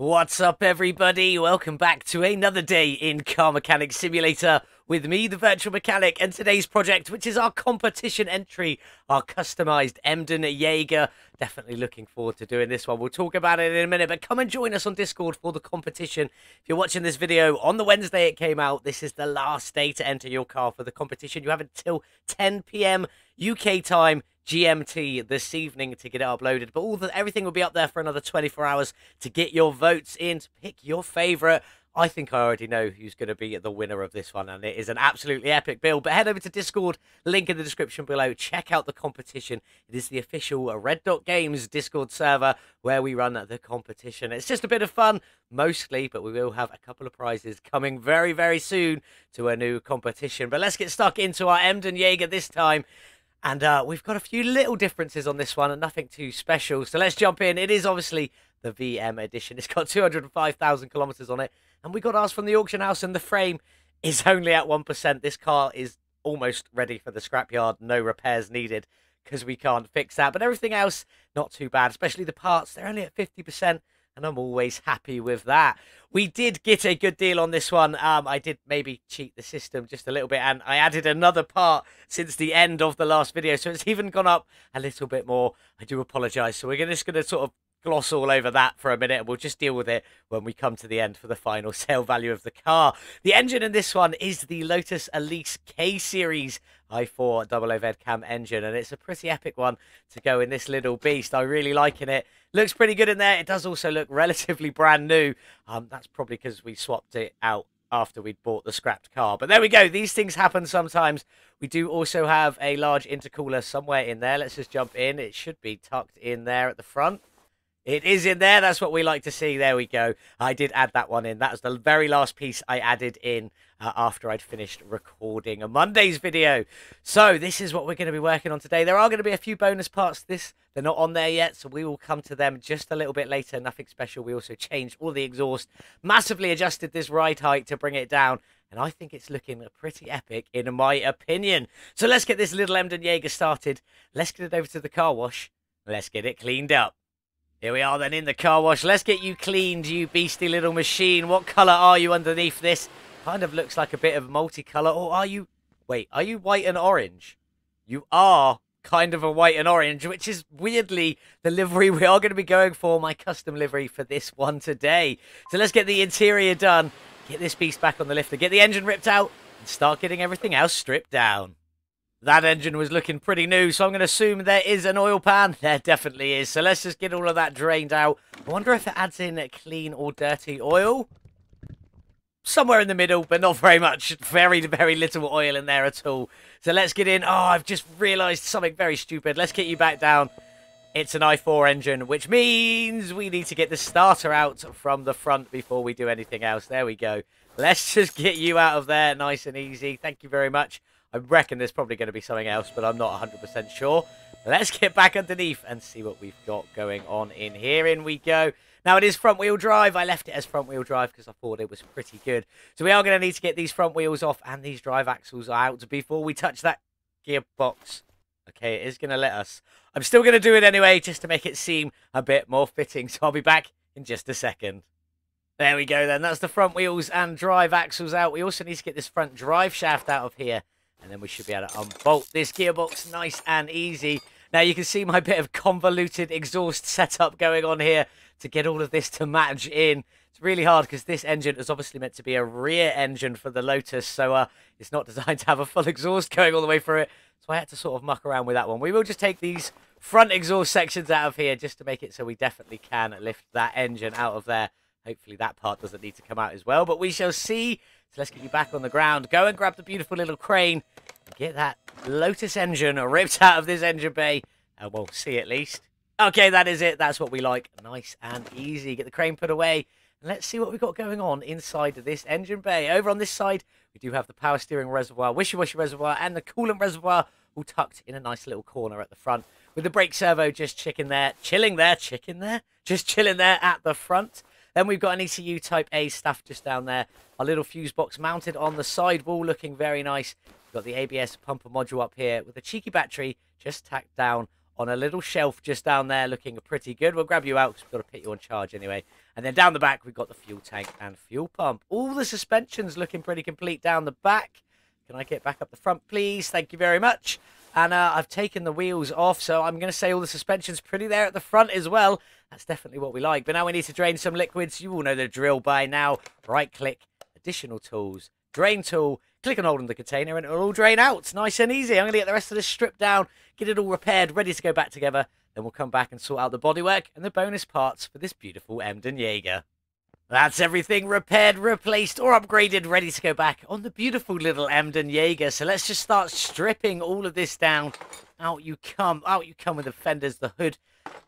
What's up, everybody? Welcome back to another day in Car Mechanic Simulator with me, the Virtual Mechanic, and today's project, which is our competition entry, our customized Emden Jager. Definitely looking forward to doing this one. We'll talk about it in a minute, but come and join us on Discord for the competition. If you're watching this video on the Wednesday it came out, this is the last day to enter your car for the competition. You have until 10 p.m. UK time. GMT this evening to get it uploaded, but everything will be up there for another 24 hours to get your votes in, to pick your favourite. I think I already know who's going to be the winner of this one, and it is an absolutely epic build. But head over to Discord, link in the description below. Check out the competition. It is the official Red Dot Games Discord server where we run the competition. It's just a bit of fun, mostly, but we will have a couple of prizes coming very, very soon to a new competition. But let's get stuck into our Emden Jager this time. And we've got a few little differences on this one and nothing too special. So let's jump in. It is obviously the VM edition. It's got 205,000 kilometers on it. And we got ours from the auction house and the frame is only at 1%. This car is almost ready for the scrapyard. No repairs needed because we can't fix that. But everything else, not too bad, especially the parts. They're only at 50%. And I'm always happy with that. We did get a good deal on this one. I did maybe cheat the system just a little bit. And I added another part since the end of the last video. So it's even gone up a little bit more. I do apologise. So we're just going to sort of gloss all over that for a minute. And we'll just deal with it when we come to the end for the final sale value of the car. The engine in this one is the Lotus Elise K-Series i4 double overhead cam engine. And it's a pretty epic one to go in this little beast. I'm really liking it. Looks pretty good in there. It does also look relatively brand new. That's probably because we swapped it out after we'd bought the scrapped car. But there we go. These things happen sometimes. We do also have a large intercooler somewhere in there. Let's just jump in. It should be tucked in there at the front. It is in there. That's what we like to see. There we go. I did add that one in. That was the very last piece I added in after I'd finished recording a Monday's video. So this is what we're going to be working on today. There are going to be a few bonus parts to this. They're not on there yet, so we will come to them just a little bit later. Nothing special. We also changed all the exhaust, massively adjusted this ride height to bring it down. And I think it's looking pretty epic in my opinion. So let's get this little Emden Jager started. Let's get it over to the car wash. Let's get it cleaned up. Here we are then in the car wash. Let's get you cleaned, you beastie little machine. What colour are you underneath this? Kind of looks like a bit of multicolour. Or are you... Wait, are you white and orange? You are kind of a white and orange, which is weirdly the livery we are going to be going for. My custom livery for this one today. So let's get the interior done. Get this beast back on the lifter. Get the engine ripped out. And start getting everything else stripped down. That engine was looking pretty new, so I'm going to assume there is an oil pan. There definitely is, so let's just get all of that drained out. I wonder if it adds in a clean or dirty oil. Somewhere in the middle, but not very much. Very, very little oil in there at all. So let's get in. Oh, I've just realised something very stupid. Let's get you back down. It's an i4 engine, which means we need to get the starter out from the front before we do anything else. There we go. Let's just get you out of there nice and easy. Thank you very much. I reckon there's probably going to be something else, but I'm not 100% sure. Let's get back underneath and see what we've got going on in here. In we go. Now, it is front-wheel drive. I left it as front-wheel drive because I thought it was pretty good. So we are going to need to get these front wheels off and these drive axles out before we touch that gearbox. Okay, it is going to let us. I'm still going to do it anyway just to make it seem a bit more fitting. So I'll be back in just a second. There we go then. That's the front wheels and drive axles out. We also need to get this front drive shaft out of here. And then we should be able to unbolt this gearbox nice and easy. Now you can see my bit of convoluted exhaust setup going on here to get all of this to match in. It's really hard because this engine is obviously meant to be a rear engine for the Lotus. So it's not designed to have a full exhaust going all the way through it. So I had to sort of muck around with that one. We will just take these front exhaust sections out of here just to make it so we definitely can lift that engine out of there. Hopefully that part doesn't need to come out as well, but we shall see. So let's get you back on the ground. Go and grab the beautiful little crane. And get that Lotus engine ripped out of this engine bay. And we'll see at least. Okay, that is it. That's what we like. Nice and easy. Get the crane put away. And let's see what we've got going on inside of this engine bay. Over on this side, we do have the power steering reservoir, wishy-washy reservoir, and the coolant reservoir all tucked in a nice little corner at the front. With the brake servo just chilling there at the front. Then we've got an ECU Type A stuff just down there. Our little fuse box mounted on the side wall looking very nice. We've got the ABS pumper module up here with a cheeky battery just tacked down on a little shelf just down there, looking pretty good. We'll grab you out because we've got to put you on charge anyway. And then down the back, we've got the fuel tank and fuel pump. All the suspension's looking pretty complete down the back. Can I get back up the front, please? Thank you very much. And I've taken the wheels off, so I'm going to say all the suspension's pretty there at the front as well. That's definitely what we like. But now we need to drain some liquids. You all know the drill by now. Right-click, additional tools, drain tool. Click and hold on the container, and it'll all drain out. Nice and easy. I'm going to get the rest of this stripped down, get it all repaired, ready to go back together. Then we'll come back and sort out the bodywork and the bonus parts for this beautiful Emden Jager. That's everything repaired, replaced, or upgraded, ready to go back on the beautiful little Emden Jager. So let's just start stripping all of this down. Out you come. Out you come with the fenders, the hood,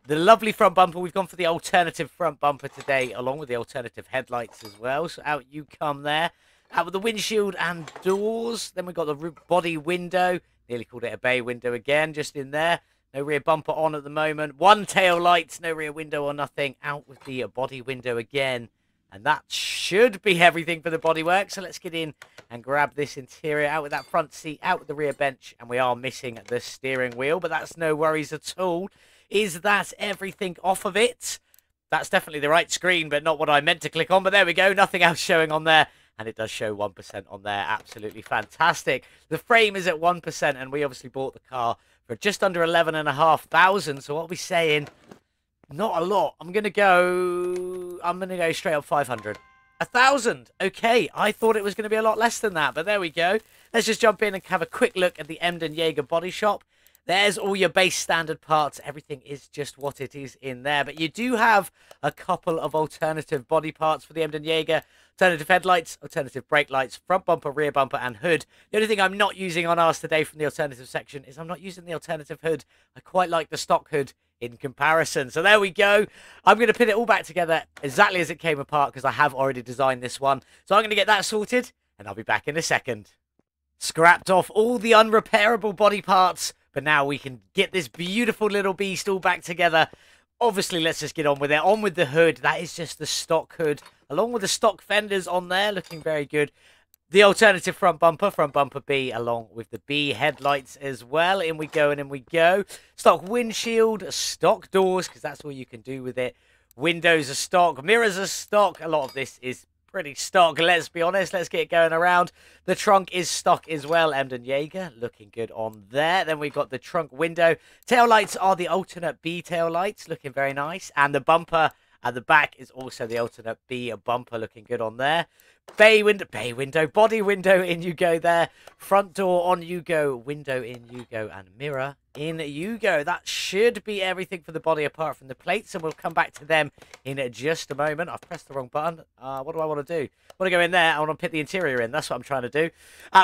the lovely front bumper. We've gone for the alternative front bumper today, along with the alternative headlights as well. So out you come there. Out with the windshield and doors. Then we've got the body window. Nearly called it a bay window again, just in there. No rear bumper on at the moment. One tail light, no rear window or nothing. Out with the body window again. And that should be everything for the bodywork. So let's get in and grab this interior. Out with that front seat, out with the rear bench. And we are missing the steering wheel, but that's no worries at all. Is that everything off of it? That's definitely the right screen, but not what I meant to click on. But there we go. Nothing else showing on there. And it does show 1% on there. Absolutely fantastic. The frame is at 1%, and we obviously bought the car for just under 11,500. So what are we saying? Not a lot. I'm gonna go straight up 500. 1,000. Okay, I thought it was gonna be a lot less than that, but there we go. Let's just jump in and have a quick look at the Emden Jager body shop. There's all your base standard parts. Everything is just what it is in there. But you do have a couple of alternative body parts for the Emden Jager. Alternative headlights, alternative brake lights, front bumper, rear bumper, and hood. The only thing I'm not using on ours today from the alternative section is I'm not using the alternative hood. I quite like the stock hood in comparison. So there we go. I'm going to put it all back together exactly as it came apart because I have already designed this one. So I'm going to get that sorted, and I'll be back in a second. Scrapped off all the unrepairable body parts. But now we can get this beautiful little beast all back together. Obviously, let's just get on with it. On with the hood. That is just the stock hood, along with the stock fenders on there, looking very good. The alternative front bumper B, along with the B headlights as well. In we go and in we go. Stock windshield, stock doors, because that's all you can do with it. Windows are stock, mirrors are stock. A lot of this is pretty stock, let's be honest. Let's get going around. The trunk is stock as well. Emden Jager looking good on there. Then we've got the trunk window. Tail lights are the alternate B tail lights, looking very nice. And the bumper at the back is also the alternate B bumper, looking good on there. Bay window, body window, in you go there. Front door on you go, window in you go, and mirror in you go. That should be everything for the body apart from the plates, and we'll come back to them in just a moment. I've pressed the wrong button. What do I want to do? I want to go in there. I want to put the interior in. That's what I'm trying to do.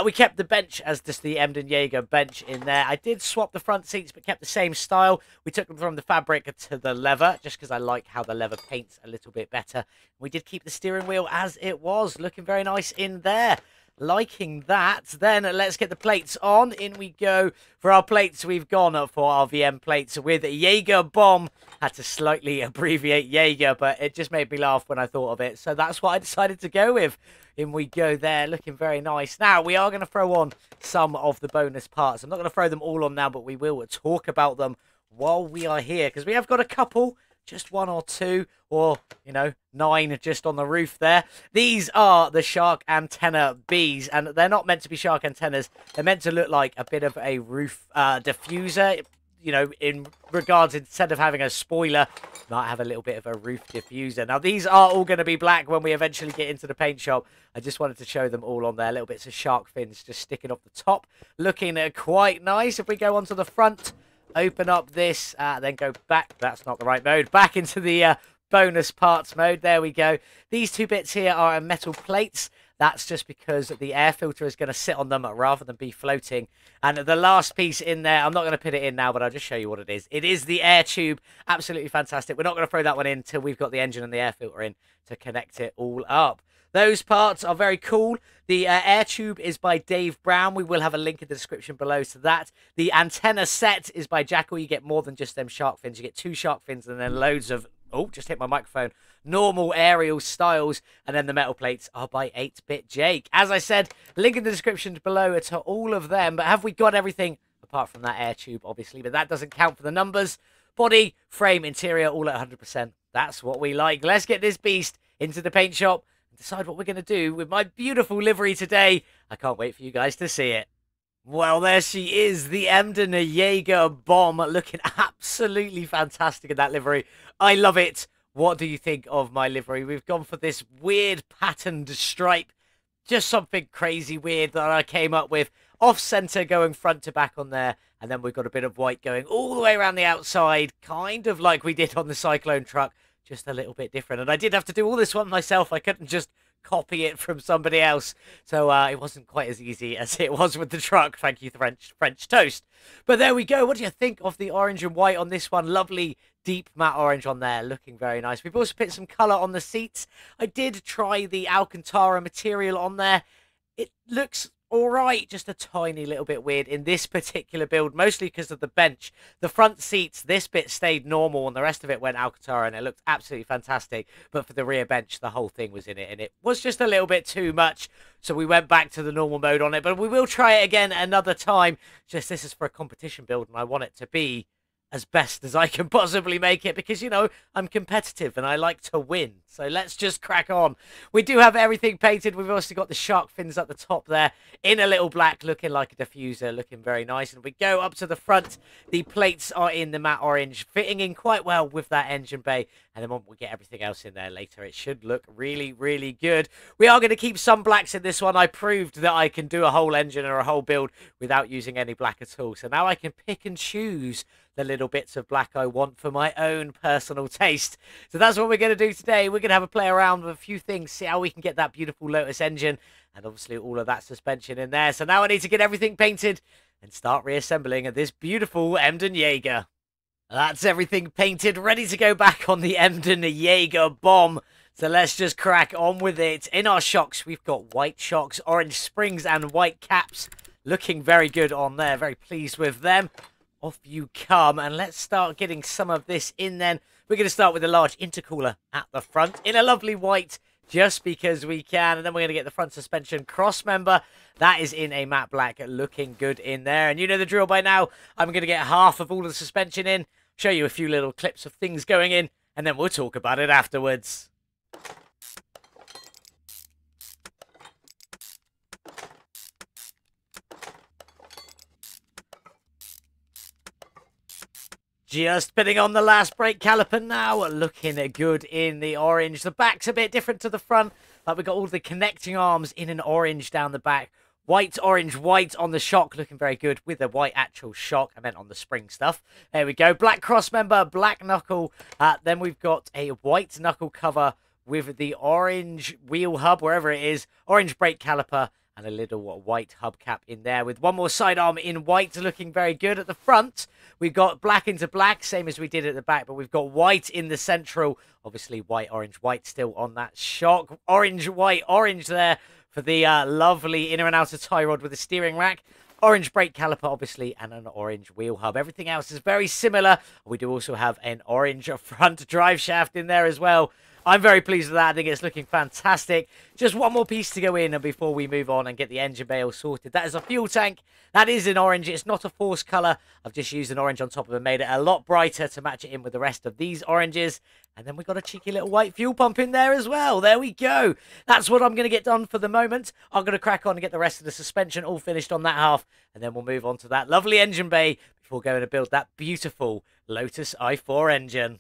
We kept the bench as just the Emden Jager bench in there. I did swap the front seats but kept the same style. We took them from the fabric to the leather just because I like how the leather paints a little bit better. We did keep the steering wheel as it was, looking very nice in there. Liking that. Then let's get the plates on. In we go. For our plates, we've gone for our VM plates with Jaeger Bomb. Had to slightly abbreviate Jaeger, but it just made me laugh when I thought of it. So that's what I decided to go with. In we go there, looking very nice. Now, we are going to throw on some of the bonus parts. I'm not going to throw them all on now, but we will talk about them while we are here, because we have got a couple. Just one or two, or, you know, 9 just on the roof there. These are the shark antenna bees, and they're not meant to be shark antennas. They're meant to look like a bit of a roof diffuser, you know, in regards, instead of having a spoiler, might have a little bit of a roof diffuser. Now, these are all going to be black when we eventually get into the paint shop. I just wanted to show them all on there. Little bits of shark fins just sticking off the top, looking quite nice. If we go onto the front, open up this, then go back. That's not the right mode. Back into the bonus parts mode. There we go. These two bits here are metal plates. That's just because the air filter is going to sit on them rather than be floating. And the last piece in there, I'm not going to put it in now, but I'll just show you what it is. It is the air tube. Absolutely fantastic. We're not going to throw that one in until we've got the engine and the air filter in to connect it all up. Those parts are very cool. The air tube is by Dave Brown. We will have a link in the description below to that. The antenna set is by Jackyl. You get more than just them shark fins. You get 2 shark fins and then loads of, oh, just hit my microphone, normal aerial styles. And then the metal plates are by 8bitjake. As I said, link in the description below to all of them. But have we got everything apart from that air tube, obviously, but that doesn't count for the numbers. Body, frame, interior, all at 100%. That's what we like. Let's get this beast into the paint shop and decide what we're going to do with my beautiful livery today. I can't wait for you guys to see it. Well, there she is, the Emden Jager bomb, looking absolutely fantastic in that livery. I love it. What do you think of my livery? We've gone for this weird patterned stripe, just something crazy weird that I came up with. Off-center going front to back on there, and then we've got a bit of white going all the way around the outside, kind of like we did on the Cyclone truck, just a little bit different. And I did have to do all this one myself. I couldn't just copy it from somebody else, so it wasn't quite as easy as it was with the truck. Thank you, French toast. But there we go. What do you think of the orange and white on this one? Lovely deep matte orange on there, looking very nice. We've also put some color on the seats. I did try the Alcantara material on there. It looks all right, just a tiny little bit weird in this particular build, mostly because of the bench. The front seats, this bit stayed normal and the rest of it went Alcantara, and it looked absolutely fantastic. But for the rear bench, the whole thing was in it, and it was just a little bit too much, so we went back to the normal mode on it. But we will try it again another time. Just this is for a competition build, and I want it to be as best as I can possibly make it, because, you know, I'm competitive and I like to win. So let's just crack on. We do have everything painted. We've also got the shark fins at the top there in a little black, looking like a diffuser, looking very nice. And we go up to the front. The plates are in the matte orange, fitting in quite well with that engine bay. And then when we get everything else in there later, it should look really, really good. We are going to keep some blacks in this one. I proved that I can do a whole engine or a whole build without using any black at all. So now I can pick and choose the little bits of black I want for my own personal taste. So that's what we're going to do today. We're going to have a play around with a few things, see how we can get that beautiful Lotus engine and obviously all of that suspension in there. So now I need to get everything painted and start reassembling this beautiful Emden Jager. That's everything painted, ready to go back on the Emden Jager bomb. So let's just crack on with it. In our shocks, we've got white shocks, orange springs and white caps. Looking very good on there. Very pleased with them. Off you come. And let's start getting some of this in then. We're going to start with a large intercooler at the front in a lovely white, just because we can. And then we're going to get the front suspension cross member. That is in a matte black, looking good in there. And you know the drill by now. I'm going to get half of all the suspension in, show you a few little clips of things going in, and then we'll talk about it afterwards. Just putting on the last brake caliper now, looking good in the orange. The back's a bit different to the front, like we've got all the connecting arms in an orange down the back. White, orange, white on the shock, looking very good with the white actual shock. I meant on the spring stuff. There we go. Black crossmember, black knuckle. Then we've got a white knuckle cover with the orange wheel hub, wherever it is. Orange brake caliper and a little white hubcap in there with one more sidearm in white, looking very good. At the front, we've got black into black, same as we did at the back, but we've got white in the central. Obviously, white, orange, white still on that shock. Orange, white, orange there for the lovely inner and outer tie rod with the steering rack. Orange brake caliper, obviously, and an orange wheel hub. Everything else is very similar. We do also have an orange front drive shaft in there as well. I'm very pleased with that. I think it's looking fantastic. Just one more piece to go in, and before we move on and get the engine bay all sorted. That is a fuel tank. That is in orange. It's not a force colour. I've just used an orange on top of it and made it a lot brighter to match it in with the rest of these oranges. And then we've got a cheeky little white fuel pump in there as well. There we go. That's what I'm going to get done for the moment. I'm going to crack on and get the rest of the suspension all finished on that half. And then we'll move on to that lovely engine bay before going to build that beautiful Lotus i4 engine.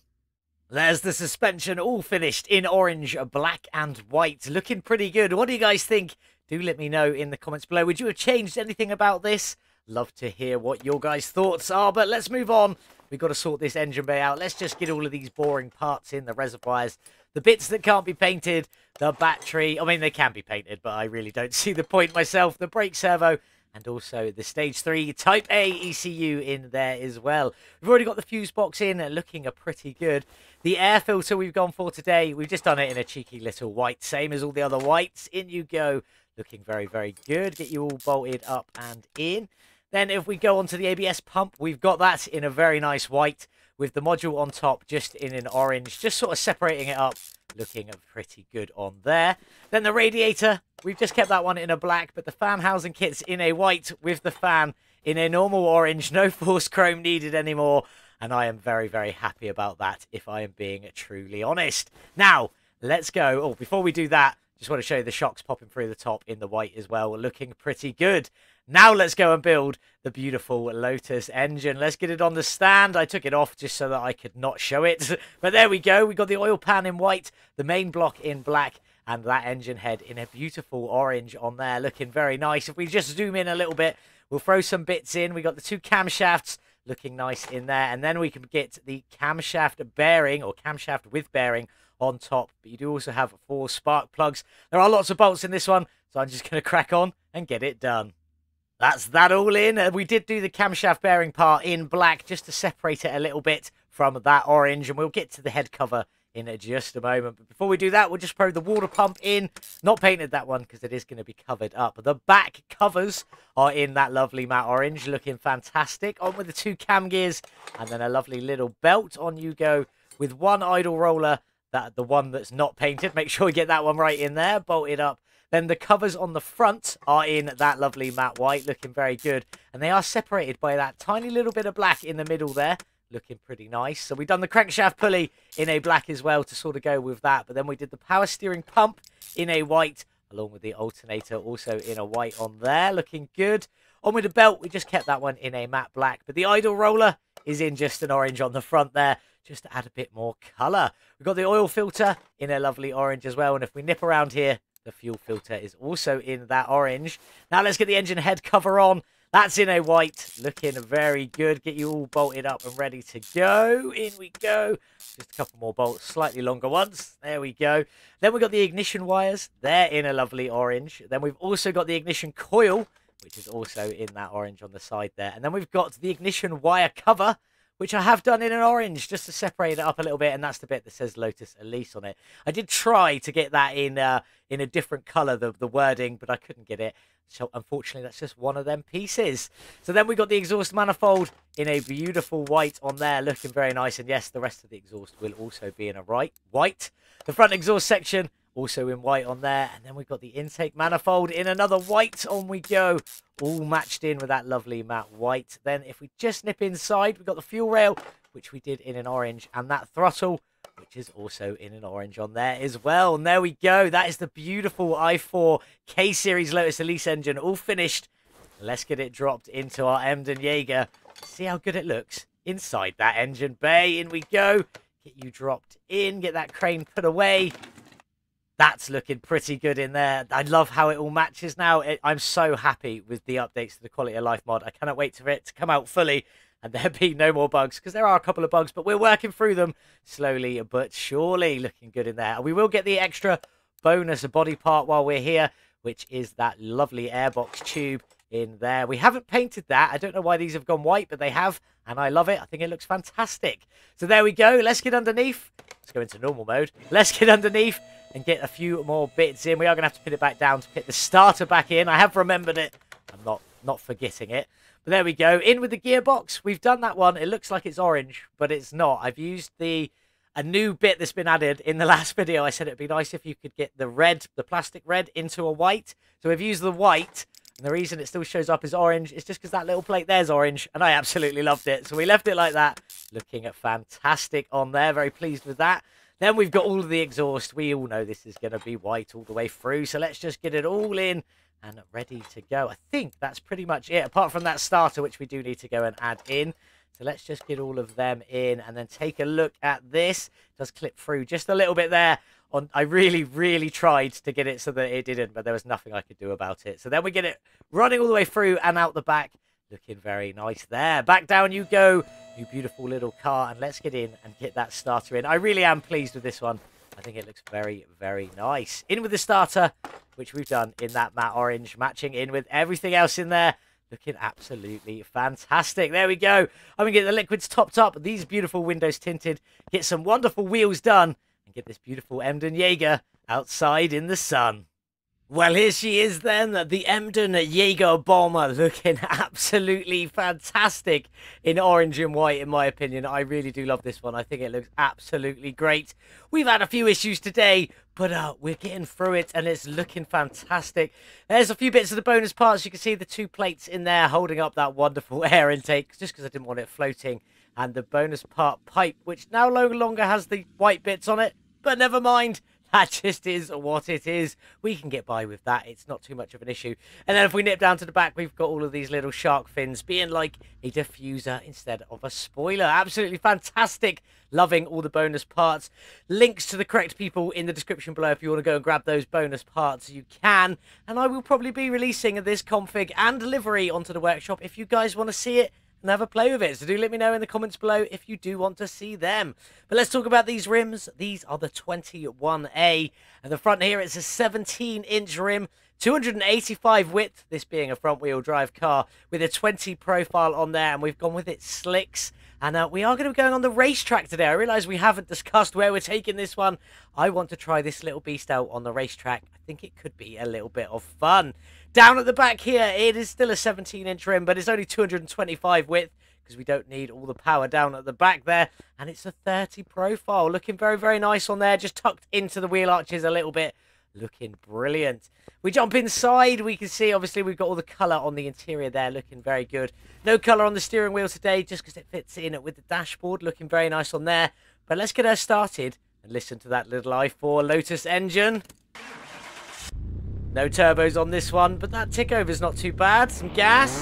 There's the suspension all finished in orange, black and white. Looking pretty good. What do you guys think? Do let me know in the comments below. Would you have changed anything about this? Love to hear what your guys' thoughts are, but let's move on. We've got to sort this engine bay out. Let's just get all of these boring parts in, the reservoirs, the bits that can't be painted, the battery. I mean, they can be painted, but I really don't see the point myself. The brake servo. And also the Stage 3 Type A ECU in there as well. We've already got the fuse box in, looking pretty good. The air filter we've gone for today, we've just done it in a cheeky little white, same as all the other whites. In you go, looking very, very good. Get you all bolted up and in. Then if we go on to the ABS pump, we've got that in a very nice white with the module on top just in an orange, just sort of separating it up. Looking pretty good on there. Then the radiator, we've just kept that one in a black, but the fan housing kit's in a white with the fan in a normal orange, no force chrome needed anymore, and I am very, very happy about that, if I am being truly honest. Now, let's go. Oh, before we do that, just want to show you the shocks popping through the top in the white as well, looking pretty good. Now let's go and build the beautiful Lotus engine. Let's get it on the stand. I took it off just so that I could not show it. But there we go. We got the oil pan in white, the main block in black, and that engine head in a beautiful orange on there, looking very nice. If we just zoom in a little bit, we'll throw some bits in. We got the two camshafts looking nice in there. And then we can get the camshaft bearing, or camshaft with bearing, on top. But you do also have 4 spark plugs. There are lots of bolts in this one, so I'm just going to crack on and get it done. That's that all in. We did do the camshaft bearing part in black just to separate it a little bit from that orange, and we'll get to the head cover in just a moment. But before we do that, we'll just throw the water pump in. Not painted that one because it is going to be covered up. The back covers are in that lovely matte orange, looking fantastic. On with the 2 cam gears, and then a lovely little belt. On you go with 1 idle roller, the one that's not painted. Make sure we get that one right in there, bolted up. Then the covers on the front are in that lovely matte white, looking very good. And they are separated by that tiny little bit of black in the middle there, looking pretty nice. So we've done the crankshaft pulley in a black as well to sort of go with that. But then we did the power steering pump in a white, along with the alternator also in a white on there, looking good. On with the belt, we just kept that one in a matte black. But the idle roller is in just an orange on the front there, just to add a bit more colour. We've got the oil filter in a lovely orange as well. And if we nip around here, the fuel filter is also in that orange. Now let's get the engine head cover on. That's in a white, looking very good. Get you all bolted up and ready to go. In we go. Just a couple more bolts, slightly longer ones. There we go. Then we've got the ignition wires. They're in a lovely orange. Then we've also got the ignition coil, which is also in that orange on the side there. And then we've got the ignition wire cover, which I have done in an orange just to separate it up a little bit. And that's the bit that says Lotus Elise on it. I did try to get that in a different colour, the wording, but I couldn't get it. So unfortunately, that's just one of them pieces. So then we got the exhaust manifold in a beautiful white on there, looking very nice. And yes, the rest of the exhaust will also be in a white. The front exhaust section also in white on there. And then we've got the intake manifold in another white. On we go. All matched in with that lovely matte white. Then if we just nip inside, we've got the fuel rail, which we did in an orange. And that throttle, which is also in an orange on there as well. And there we go. That is the beautiful i4 K-Series Lotus Elise engine, all finished. Let's get it dropped into our Emden Jager. See how good it looks inside that engine bay. In we go. Get you dropped in. Get that crane put away. That's looking pretty good in there. I love how it all matches now. I'm so happy with the updates to the quality of life mod. I cannot wait for it to come out fully and there be no more bugs, because there are a couple of bugs, but we're working through them slowly but surely. Looking good in there. And we will get the extra bonus body part while we're here, which is that lovely airbox tube in there. We haven't painted that. I don't know why these have gone white, but they have, and I love it. I think it looks fantastic. So there we go. Let's get underneath. Let's go into normal mode. Let's get underneath and get a few more bits in. We are going to have to put it back down to put the starter back in. I have remembered it. I'm not forgetting it. But there we go. In with the gearbox. We've done that one. It looks like it's orange, but it's not. I've used a new bit that's been added in the last video. I said it'd be nice if you could get the red, the plastic red, into a white. So we've used the white. And the reason it still shows up as orange is just because that little plate there's orange. And I absolutely loved it. So we left it like that. Looking fantastic on there. Very pleased with that. Then we've got all of the exhaust. We all know this is going to be white all the way through. So let's just get it all in and ready to go. I think that's pretty much it, apart from that starter, which we do need to go and add in. So let's just get all of them in and then take a look at this. It does clip through just a little bit there. I really, really tried to get it so that it didn't, but there was nothing I could do about it. So then we get it running all the way through and out the back. Looking very nice there. Back down you go, you beautiful little car. And let's get in and get that starter in. I really am pleased with this one. I think it looks very, very nice. In with the starter, which we've done in that matte orange, matching in with everything else in there. Looking absolutely fantastic. There we go. I'm going to get the liquids topped up, these beautiful windows tinted, get some wonderful wheels done, and get this beautiful Emden Jager outside in the sun. Well, here she is then, the Emden Jager bomber, looking absolutely fantastic in orange and white, in my opinion. I really do love this one. I think it looks absolutely great. We've had a few issues today, but we're getting through it, and it's looking fantastic. There's a few bits of the bonus parts. You can see the two plates in there holding up that wonderful air intake, just because I didn't want it floating. And the bonus part pipe, which now no longer has the white bits on it, but never mind. That just is what it is. We can get by with that. It's not too much of an issue. And then if we nip down to the back, we've got all of these little shark fins being like a diffuser instead of a spoiler. Absolutely fantastic. Loving all the bonus parts. Links to the correct people in the description below. If you want to go and grab those bonus parts, you can. And I will probably be releasing this config and delivery onto the workshop if you guys want to see it and have a play with it. So do let me know in the comments below if you do want to see them. But let's talk about these rims. These are the 21A. And the front here, it's a 17-inch rim, 285 width, this being a front-wheel drive car, with a 20 profile on there. And we've gone with it slicks. And we are going to be going on the racetrack today. I realise we haven't discussed where we're taking this one. I want to try this little beast out on the racetrack. I think it could be a little bit of fun. Down at the back here, it is still a 17-inch rim, but it's only 225 width because we don't need all the power down at the back there. And it's a 30 profile, looking very, very nice on there, just tucked into the wheel arches a little bit. Looking brilliant. We jump inside, we can see obviously we've got all the color on the interior there, looking very good. No color on the steering wheel today just because it fits in with the dashboard, looking very nice on there. But let's get her started and listen to that little i4 Lotus engine. No turbos on this one, but that tick over is not too bad. Some gas.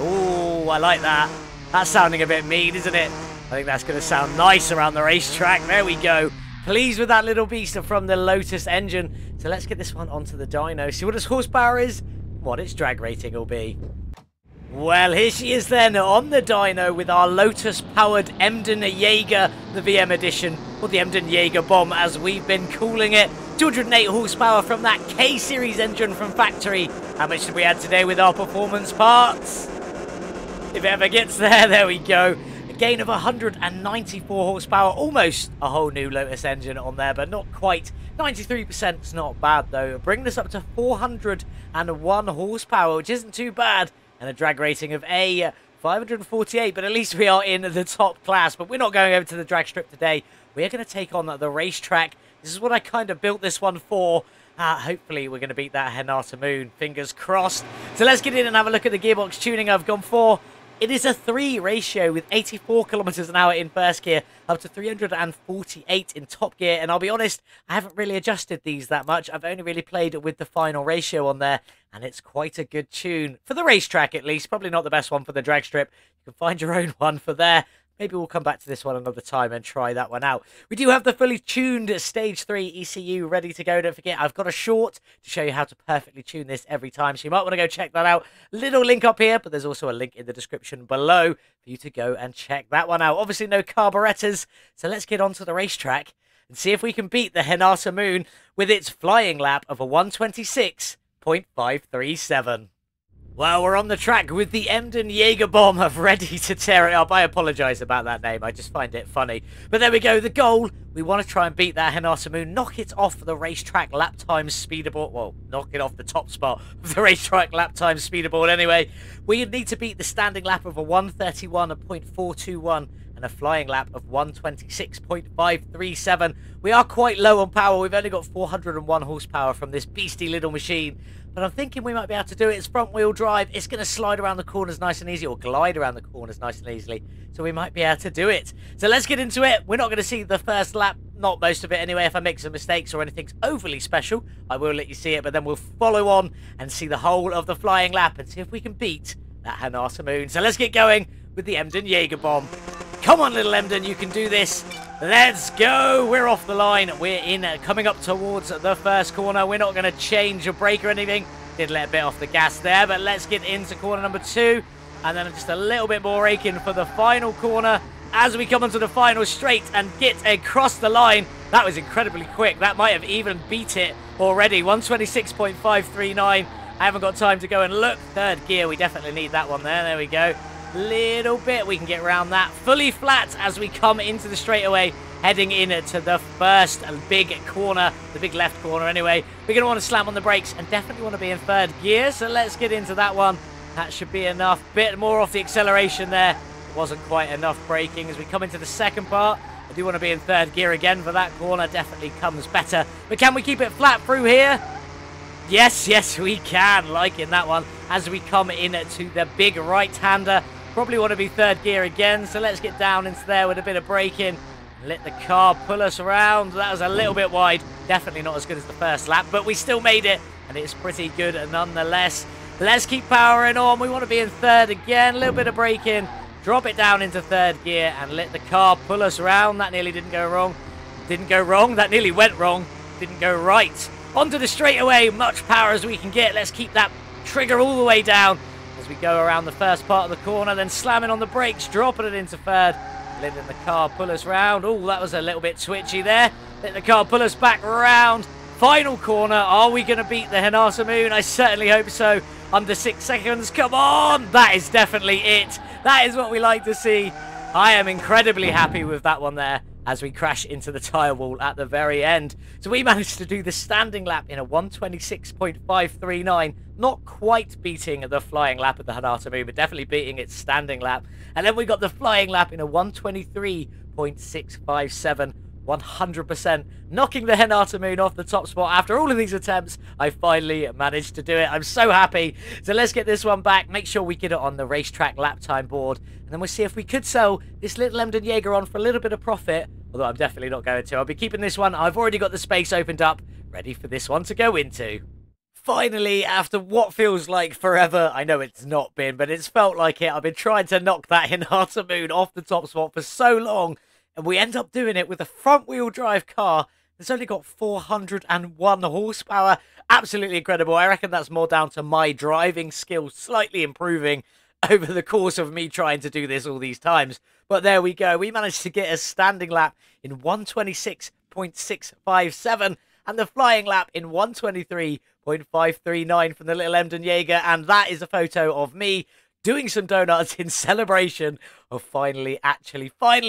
Oh, I like that. That's sounding a bit mean, isn't it? I think that's going to sound nice around the racetrack. There we go. Pleased with that little beast from the Lotus engine. So let's get this one onto the dyno, see what its horsepower is, what its drag rating will be. Well, here she is then on the dyno with our Lotus-powered Emden Jager, the VM edition, or the Emden Jager bomb as we've been calling it. 208 horsepower from that K-series engine from factory. How much did we add today with our performance parts? If it ever gets there, there we go. Gain of 194 horsepower, almost a whole new Lotus engine on there, but not quite. 93% is not bad though. Bring this up to 401 horsepower, which isn't too bad, and a drag rating of a 548, but at least we are in the top class. But we're not going over to the drag strip today. We're going to take on the racetrack. This is what I kind of built this one for. Hopefully we're going to beat that Hinata Moon, fingers crossed. So let's get in and have a look at the gearbox tuning I've gone for. It is a 3 ratio with 84 kilometers an hour in first gear, up to 348 in top gear. And I'll be honest, I haven't really adjusted these that much. I've only really played with the final ratio on there, and it's quite a good tune. For the racetrack, at least. Probably not the best one for the drag strip. You can find your own one for there. Maybe we'll come back to this one another time and try that one out. We do have the fully tuned Stage 3 ECU ready to go. Don't forget, I've got a short to show you how to perfectly tune this every time, so you might want to go check that out. Little link up here, but there's also a link in the description below for you to go and check that one out. Obviously, no carburetors, so let's get onto the racetrack and see if we can beat the Hinata Moon with its flying lap of a 126.537. Well, we're on the track with the Emden Jager bomber ready to tear it up. I apologise about that name. I just find it funny. But there we go. The goal, we want to try and beat that Hinata Moon. Knock it off the racetrack lap time speederboard. Well, knock it off the top spot of the racetrack lap time speederboard anyway. We need to beat the standing lap of a 131.421 and a flying lap of 126.537. We are quite low on power. We've only got 401 horsepower from this beastie little machine. But I'm thinking we might be able to do it. It's front-wheel drive. It's going to slide around the corners nice and easy, or glide around the corners nice and easily. So we might be able to do it. So let's get into it. We're not going to see the first lap, not most of it anyway. If I make some mistakes or anything's overly special, I will let you see it. But then we'll follow on and see the whole of the flying lap and see if we can beat that Hinata Moon. So let's get going with the Emden Jager bomb. Come on, little Emden, you can do this. Let's go. We're off the line. We're in, coming up towards the first corner. We're not going to change a brake or anything. Did let a bit off the gas there, but let's get into corner number 2. And then just a little bit more raking for the final corner as we come onto the final straight and get across the line. That was incredibly quick. That might have even beat it already. 126.539. I haven't got time to go and look. Third gear, we definitely need that one there. There we go. little bit. We can get around that. Fully flat as we come into the straightaway, heading in to the first big corner, the big left corner anyway. We're going to want to slam on the brakes and definitely want to be in third gear, so let's get into that one. That should be enough. Bit more off the acceleration there. Wasn't quite enough braking. As we come into the second part, I do want to be in third gear again, but that corner definitely comes better. But can we keep it flat through here? Yes, yes, we can. Liking that one. As we come in to the big right-hander, probably want to be third gear again, so let's get down into there with a bit of braking. Let the car pull us around. That was a little bit wide. Definitely not as good as the first lap, but we still made it, and it's pretty good nonetheless. Let's keep powering on. We want to be in third again. A little bit of braking. Drop it down into third gear and let the car pull us around. That nearly didn't go wrong. Didn't go wrong. That nearly went wrong. Didn't go right. Onto the straightaway. Much power as we can get. Let's keep that trigger all the way down as we go around the first part of the corner. Then slamming on the brakes. Dropping it into third. Letting the car pull us round. Oh, that was a little bit twitchy there. Let the car pull us back round. Final corner. Are we going to beat the Hinata Moon? I certainly hope so. Under 6 seconds. Come on. That is definitely it. That is what we like to see. I am incredibly happy with that one there as we crash into the tyre wall at the very end. So we managed to do the standing lap in a 1:26.539. Not quite beating the flying lap of the Hinata Moon, but definitely beating its standing lap. And then we got the flying lap in a 1:23.657. 100% knocking the Hinata Moon off the top spot. After all of these attempts, I finally managed to do it. I'm so happy. So let's get this one back. Make sure we get it on the racetrack lap time board. And then we'll see if we could sell this little Emden Jager on for a little bit of profit. Although I'm definitely not going to. I'll be keeping this one. I've already got the space opened up, ready for this one to go into. Finally, after what feels like forever, I know it's not been, but it's felt like it. I've been trying to knock that Hinata Moon off the top spot for so long. And we end up doing it with a front-wheel drive car that's only got 401 horsepower. Absolutely incredible. I reckon that's more down to my driving skills slightly improving over the course of me trying to do this all these times. But there we go. We managed to get a standing lap in 1:26.657 and the flying lap in 1:23.539 from the little Emden Jager. And that is a photo of me doing some donuts in celebration of finally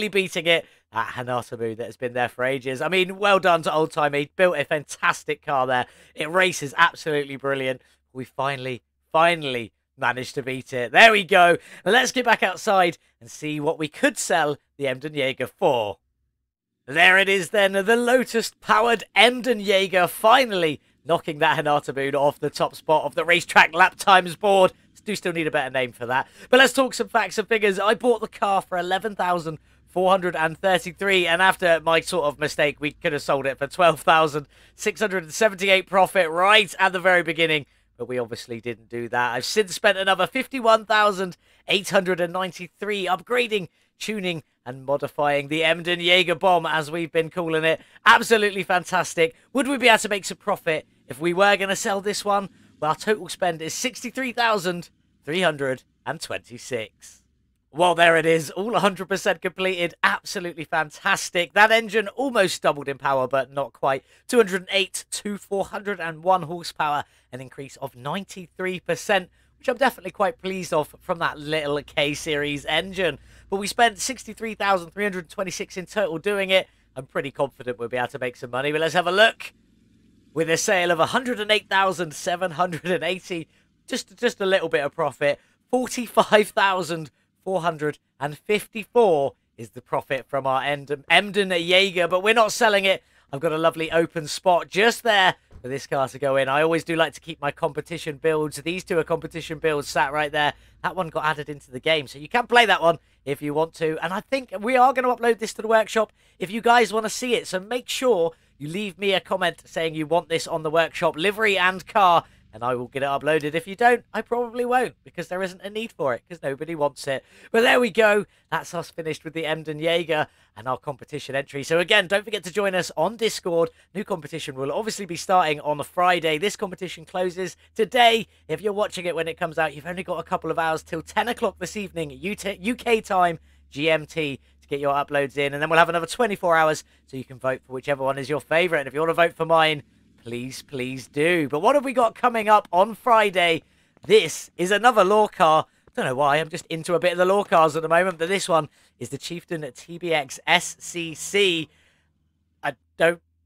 beating it at Hinata Moon that has been there for ages. I mean, well done to Old Timey. He built a fantastic car there. It races absolutely brilliant. We finally managed to beat it. There we go. Let's get back outside and see what we could sell the Emden Jager for. There it is then, the Lotus-powered Emden Jager finally knocking that Hinata Moon off the top spot of the racetrack lap times board. Do still need a better name for that. But let's talk some facts and figures. I bought the car for $11,433, and after my sort of mistake, we could have sold it for $12,678 profit right at the very beginning. But we obviously didn't do that. I've since spent another $51,893 upgrading, tuning and modifying the Emden Jager bomb, as we've been calling it. Absolutely fantastic. Would we be able to make some profit if we were going to sell this one? Our total spend is $63,326. Well, there it is. All 100% completed. Absolutely fantastic. That engine almost doubled in power, but not quite. 208 to 401 horsepower, an increase of 93%, which I'm definitely quite pleased of from that little K-Series engine. But we spent $63,326 in total doing it. I'm pretty confident we'll be able to make some money, but let's have a look. With a sale of $108,780, just a little bit of profit. $45,454 is the profit from our Emden Jager, but we're not selling it. I've got a lovely open spot just there for this car to go in. I always do like to keep my competition builds. These two are competition builds sat right there. That one got added into the game, so you can play that one if you want to. And I think we are going to upload this to the workshop if you guys want to see it, so make sure you leave me a comment saying you want this on the workshop, livery and car, and I will get it uploaded. If you don't, I probably won't, because there isn't a need for it, because nobody wants it. But there we go. That's us finished with the Emden Jager and our competition entry. So again, don't forget to join us on Discord. New competition will obviously be starting on a Friday. This competition closes today. If you're watching it when it comes out, you've only got a couple of hours till 10 o'clock this evening, UK time, GMT, to get your uploads in, and then we'll have another 24 hours so you can vote for whichever one is your favorite. And if you want to vote for mine, please do. But what have we got coming up on Friday? This is another law car Don't know why, I'm just into a bit of the lore cars at the moment, but this one is the Chieftain TBX SCC.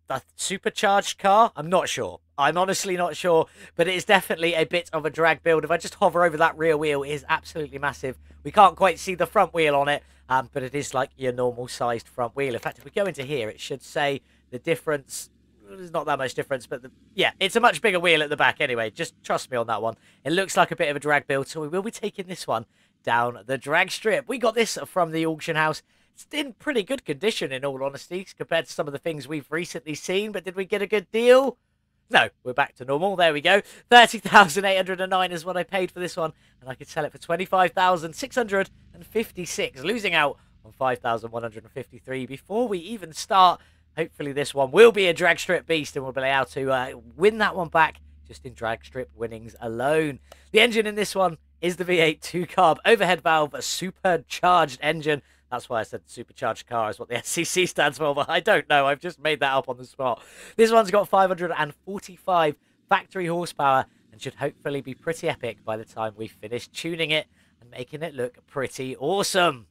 A supercharged car? I'm not sure. I'm honestly not sure, but it is definitely a bit of a drag build. If I just hover over that rear wheel, it is absolutely massive. We can't quite see the front wheel on it, but it is like your normal sized front wheel. In fact, if we go into here, it should say the difference. There's not that much difference, but yeah, it's a much bigger wheel at the back anyway. Just trust me on that one. It looks like a bit of a drag build, so we will be taking this one down the drag strip. We got this from the auction house. It's in pretty good condition, in all honesty, compared to some of the things we've recently seen. But did we get a good deal? No, we're back to normal. There we go. 30,809 is what I paid for this one, and I could sell it for 25,656, losing out on 5,153 before we even start. Hopefully this one will be a drag strip beast and we'll be able to win that one back just in drag strip winnings alone. The engine in this one is the V8 2-carb overhead valve, a supercharged engine. That's why I said supercharged car is what the SCC stands for, but I don't know. I've just made that up on the spot. This one's got 545 factory horsepower and should hopefully be pretty epic by the time we finish tuning it and making it look pretty awesome.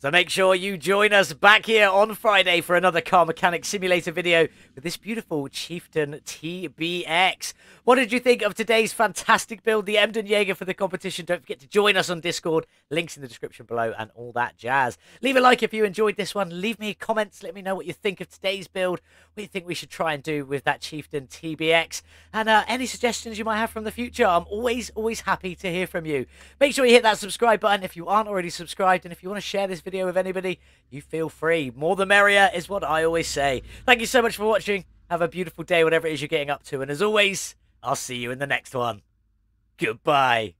So make sure you join us back here on Friday for another Car Mechanic Simulator video with this beautiful Chieftain TBX. What did you think of today's fantastic build, the Emden Jager for the competition? Don't forget to join us on Discord. Links in the description below and all that jazz. Leave a like if you enjoyed this one. Leave me comments. Let me know what you think of today's build, what you think we should try and do with that Chieftain TBX, and any suggestions you might have from the future. I'm always happy to hear from you. Make sure you hit that subscribe button if you aren't already subscribed, and if you want to share this video with anybody, you feel free. More the merrier is what I always say. Thank you so much for watching. Have a beautiful day, whatever it is you're getting up to, and as always, I'll see you in the next one. Goodbye.